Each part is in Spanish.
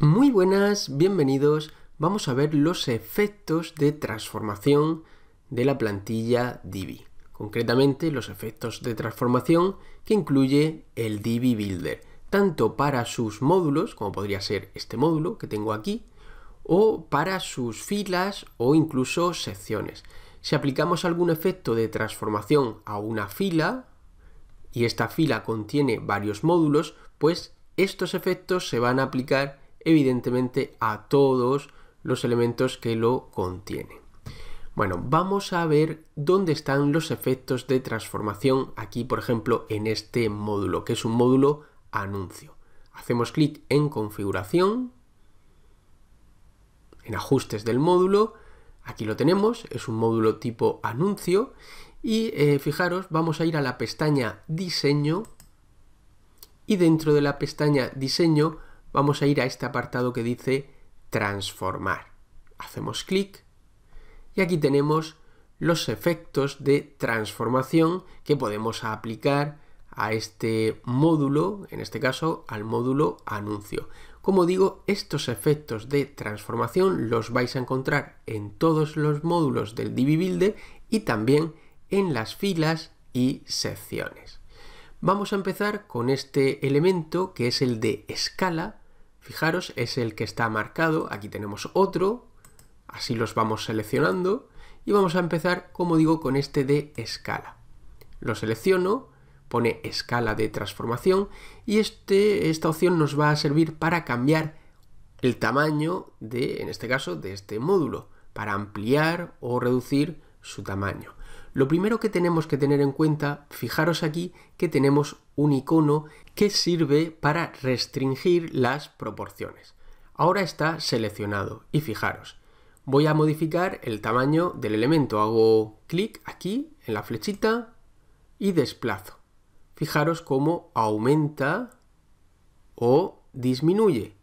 Muy buenas, bienvenidos. Vamos a ver los efectos de transformación de la plantilla Divi. Concretamente, los efectos de transformación que incluye el Divi Builder, tanto para sus módulos, como podría ser este módulo que tengo aquí, o para sus filas o incluso secciones. Si aplicamos algún efecto de transformación a una fila, y esta fila contiene varios módulos, pues estos efectos se van a aplicar evidentemente a todos los elementos que lo contienen. Bueno, vamos a ver dónde están los efectos de transformación aquí, por ejemplo, en este módulo, que es un módulo anuncio. Hacemos clic en configuración, en ajustes del módulo, aquí lo tenemos, es un módulo tipo anuncio y fijaros, vamos a ir a la pestaña diseño y dentro de la pestaña diseño vamos a ir a este apartado que dice transformar. Hacemos clic y aquí tenemos los efectos de transformación que podemos aplicar a este módulo, en este caso al módulo anuncio. Como digo, estos efectos de transformación los vais a encontrar en todos los módulos del Divi Builder y también en las filas y secciones. Vamos a empezar con este elemento que es el de escala. Fijaros, es el que está marcado. Aquí tenemos otro, así los vamos seleccionando y vamos a empezar, como digo, con este de escala. Lo selecciono, pone escala de transformación y esta opción nos va a servir para cambiar el tamaño de, en este caso, de este módulo, para ampliar o reducir su tamaño. Lo primero que tenemos que tener en cuenta, fijaros aquí que tenemos un icono que sirve para restringir las proporciones. Ahora está seleccionado y fijaros, voy a modificar el tamaño del elemento. Hago clic aquí en la flechita y desplazo. Fijaros cómo aumenta o disminuye,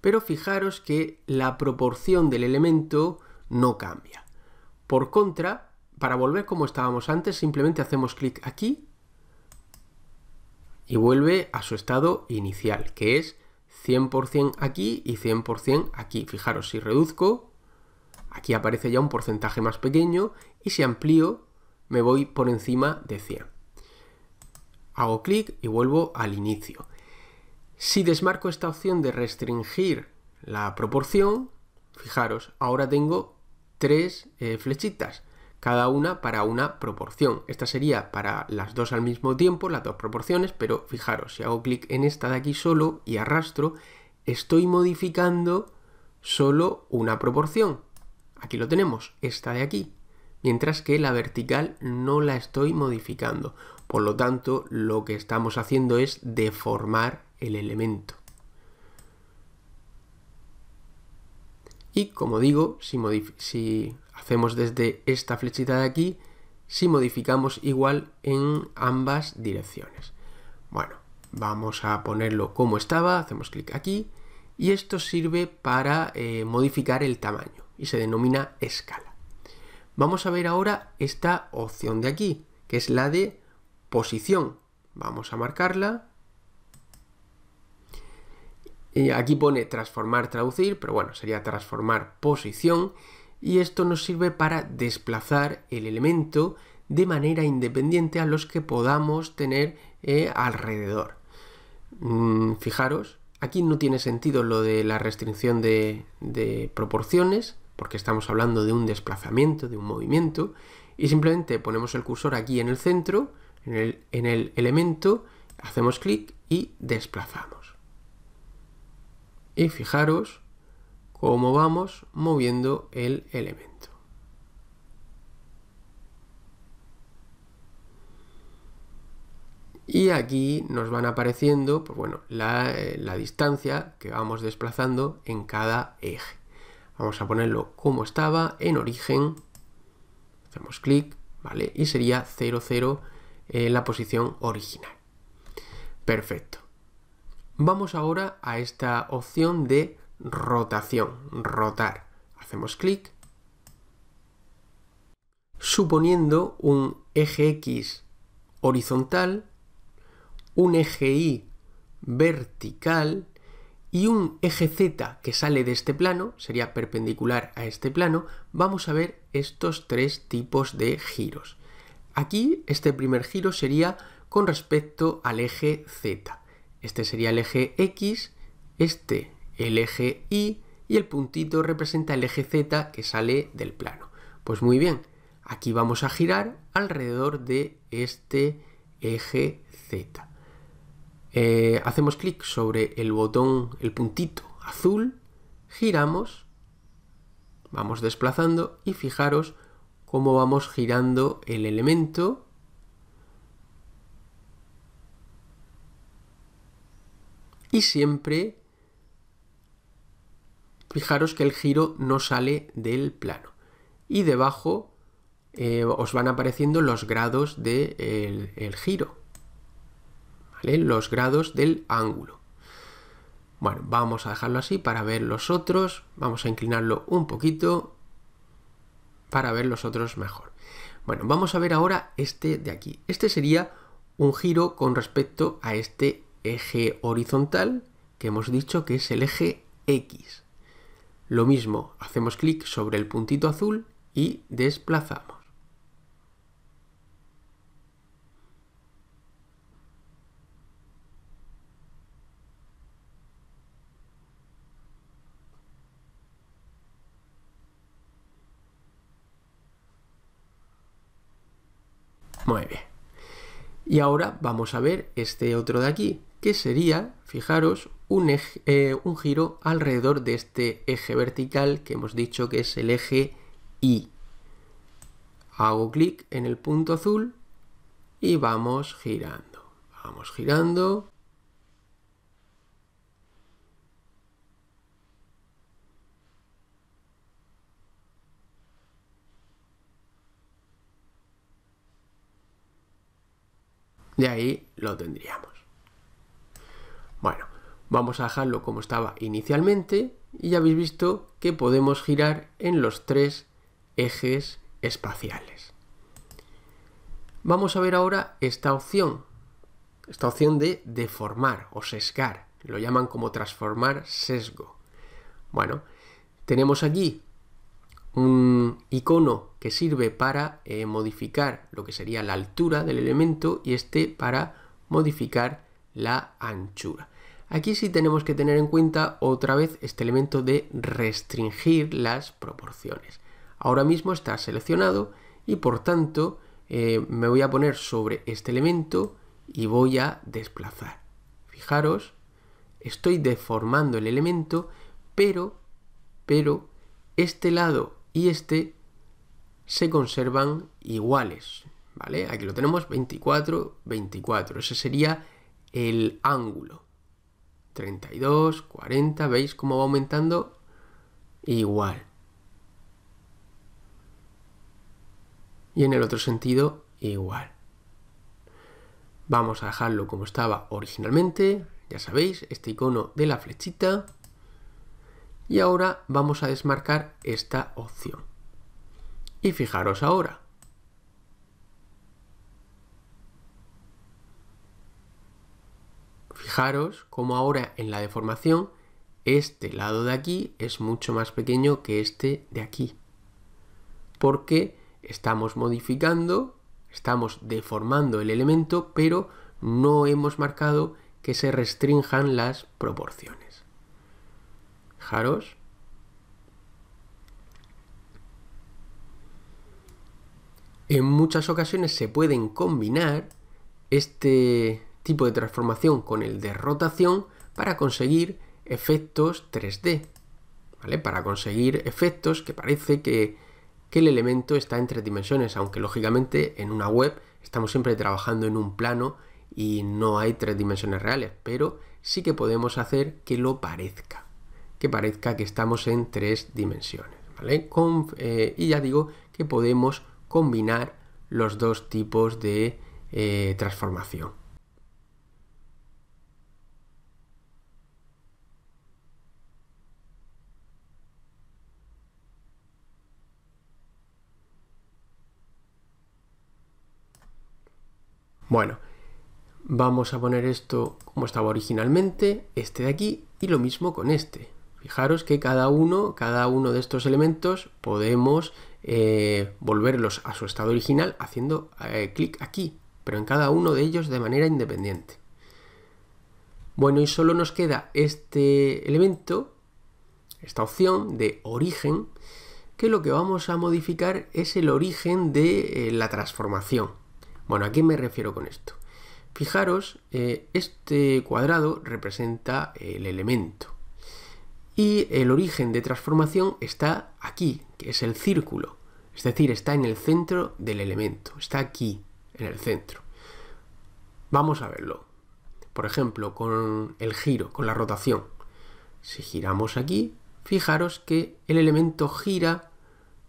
pero fijaros que la proporción del elemento no cambia. Por contra, para volver como estábamos antes, simplemente hacemos clic aquí y vuelve a su estado inicial, que es 100% aquí y 100% aquí. Fijaros, si reduzco, aquí aparece ya un porcentaje más pequeño y si amplío, me voy por encima de 100. Hago clic y vuelvo al inicio. Si desmarco esta opción de restringir la proporción, fijaros, ahora tengo tres flechitas, cada una para una proporción. Esta sería para las dos al mismo tiempo, las dos proporciones, pero fijaros, si hago clic en esta de aquí solo y arrastro, estoy modificando solo una proporción. Aquí lo tenemos, esta de aquí, mientras que la vertical no la estoy modificando. Por lo tanto, lo que estamos haciendo es deformar el elemento. Y como digo, si hacemos desde esta flechita de aquí, si modificamos igual en ambas direcciones. Bueno, vamos a ponerlo como estaba, hacemos clic aquí y esto sirve para modificar el tamaño y se denomina escala. Vamos a ver ahora esta opción de aquí, que es la de posición. Vamos a marcarla. Y aquí pone transformar, traducir, pero bueno, sería transformar posición. Y esto nos sirve para desplazar el elemento de manera independiente a los que podamos tener alrededor. Fijaros, aquí no tiene sentido lo de la restricción de proporciones, porque estamos hablando de un desplazamiento, de un movimiento, y simplemente ponemos el cursor aquí en el centro, en el elemento, hacemos clic y desplazamos. Y fijaros cómo vamos moviendo el elemento. Y aquí nos van apareciendo, pues bueno, la distancia que vamos desplazando en cada eje. Vamos a ponerlo como estaba, en origen, hacemos clic, ¿vale? Y sería 0,0 la posición original. Perfecto. Vamos ahora a esta opción de rotación, rotar. Hacemos clic. Suponiendo un eje X horizontal, un eje Y vertical y un eje Z que sale de este plano, sería perpendicular a este plano, vamos a ver estos tres tipos de giros. Aquí este primer giro sería con respecto al eje Z. Este sería el eje X, este el eje Y, y el puntito representa el eje Z que sale del plano. Pues muy bien, aquí vamos a girar alrededor de este eje Z. Hacemos clic sobre el botón, el puntito azul, giramos, vamos desplazando y fijaros cómo vamos girando el elemento. Y siempre fijaros que el giro no sale del plano. Y debajo os van apareciendo los grados del giro. Los grados del ángulo. Bueno, vamos a dejarlo así para ver los otros. Vamos a inclinarlo un poquito para ver los otros mejor. Bueno, vamos a ver ahora este de aquí. Este sería un giro con respecto a este eje horizontal que hemos dicho que es el eje X. Lo mismo, hacemos clic sobre el puntito azul y desplazamos. Muy bien. Y ahora vamos a ver este otro de aquí, que sería, fijaros, un giro alrededor de este eje vertical que hemos dicho que es el eje Y. Hago clic en el punto azul y vamos girando. Vamos girando. Y ahí lo tendríamos. Bueno, vamos a dejarlo como estaba inicialmente y ya habéis visto que podemos girar en los tres ejes espaciales. Vamos a ver ahora esta opción de deformar o sesgar, lo llaman como transformar sesgo. Bueno, tenemos aquí un icono que sirve para modificar lo que sería la altura del elemento y este para modificar la anchura. Aquí sí tenemos que tener en cuenta otra vez este elemento de restringir las proporciones. Ahora mismo está seleccionado y por tanto me voy a poner sobre este elemento y voy a desplazar. Fijaros, estoy deformando el elemento, pero este lado y este se conservan iguales, ¿vale? Aquí lo tenemos 24, 24. Ese sería el ángulo. 32, 40, ¿veis cómo va aumentando? Igual. Y en el otro sentido, igual. Vamos a dejarlo como estaba originalmente, ya sabéis, este icono de la flechita. Y ahora vamos a desmarcar esta opción. Y fijaros ahora. Fijaros cómo ahora en la deformación este lado de aquí es mucho más pequeño que este de aquí. Porque estamos modificando, estamos deformando el elemento, pero no hemos marcado que se restrinjan las proporciones. Fijaros. En muchas ocasiones se pueden combinar este tipo de transformación con el de rotación para conseguir efectos 3D, ¿vale? Para conseguir efectos que parece que el elemento está en tres dimensiones, aunque lógicamente en una web estamos siempre trabajando en un plano y no hay tres dimensiones reales, pero sí que podemos hacer que lo parezca, que parezca que estamos en tres dimensiones, ¿vale? Y ya digo que podemos combinar los dos tipos de transformación. Bueno, vamos a poner esto como estaba originalmente, este de aquí, Y lo mismo con este. Fijaros que cada uno de estos elementos podemos volverlos a su estado original haciendo clic aquí, pero en cada uno de ellos de manera independiente. Bueno, y solo nos queda este elemento, esta opción de origen, que lo que vamos a modificar es el origen de la transformación. Bueno, ¿a qué me refiero con esto? Fijaros, este cuadrado representa el elemento. Y el origen de transformación está aquí, que es el círculo. Es decir, está en el centro del elemento. Está aquí, en el centro. Vamos a verlo. Por ejemplo, con el giro, con la rotación. Si giramos aquí, fijaros que el elemento gira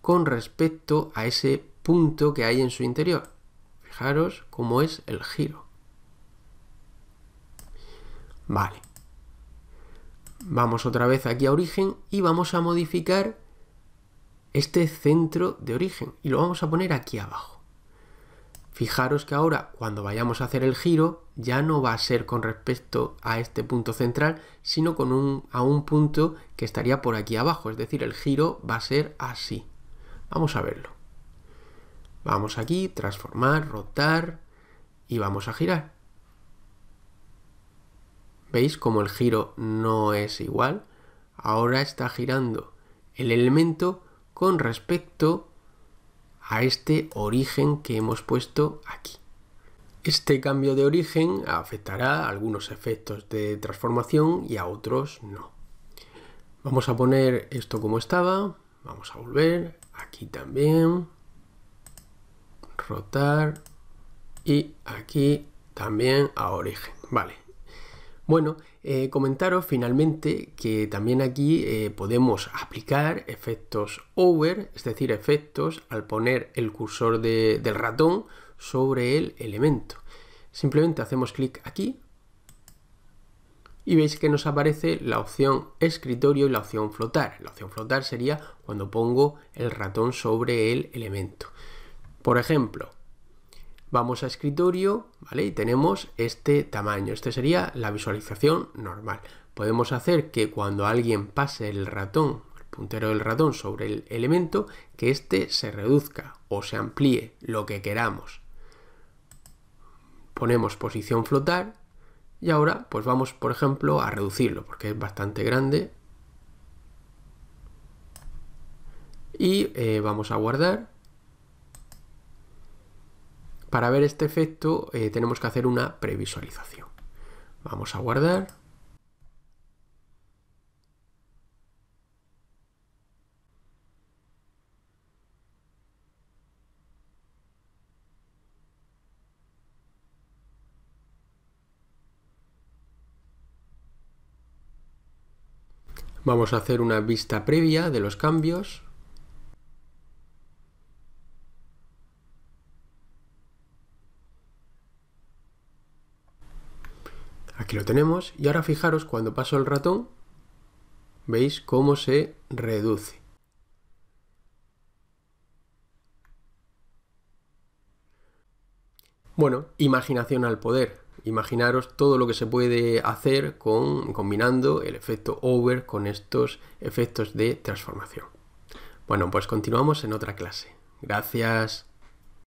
con respecto a ese punto que hay en su interior. Fijaros cómo es el giro. Vale. Vamos otra vez aquí a origen y vamos a modificar este centro de origen y lo vamos a poner aquí abajo. Fijaros que ahora cuando vayamos a hacer el giro ya no va a ser con respecto a este punto central, sino con a un punto que estaría por aquí abajo, es decir, el giro va a ser así. Vamos a verlo. Vamos aquí, transformar, rotar y vamos a girar. ¿Veis cómo el giro no es igual? Ahora está girando el elemento con respecto a este origen que hemos puesto aquí. Este cambio de origen afectará a algunos efectos de transformación y a otros no. Vamos a poner esto como estaba. Vamos a volver. Aquí también. Rotar. Y aquí también a origen. Vale. Bueno, comentaros finalmente que también aquí podemos aplicar efectos over, es decir, efectos al poner el cursor del ratón sobre el elemento. Simplemente hacemos clic aquí y veis que nos aparece la opción escritorio y la opción flotar. La opción flotar sería cuando pongo el ratón sobre el elemento. Por ejemplo, vamos a escritorio, ¿vale? Y tenemos este tamaño. Este sería la visualización normal. Podemos hacer que cuando alguien pase el ratón, el puntero del ratón sobre el elemento, que este se reduzca o se amplíe, lo que queramos. Ponemos posición flotar y ahora pues vamos, por ejemplo, a reducirlo porque es bastante grande. Y vamos a guardar. Para ver este efecto tenemos que hacer una previsualización. Vamos a guardar. Vamos a hacer una vista previa de los cambios. Aquí lo tenemos y ahora fijaros cuando paso el ratón, veis cómo se reduce. Bueno, imaginación al poder. Imaginaros todo lo que se puede hacer combinando el efecto over con estos efectos de transformación. Bueno, pues continuamos en otra clase. Gracias.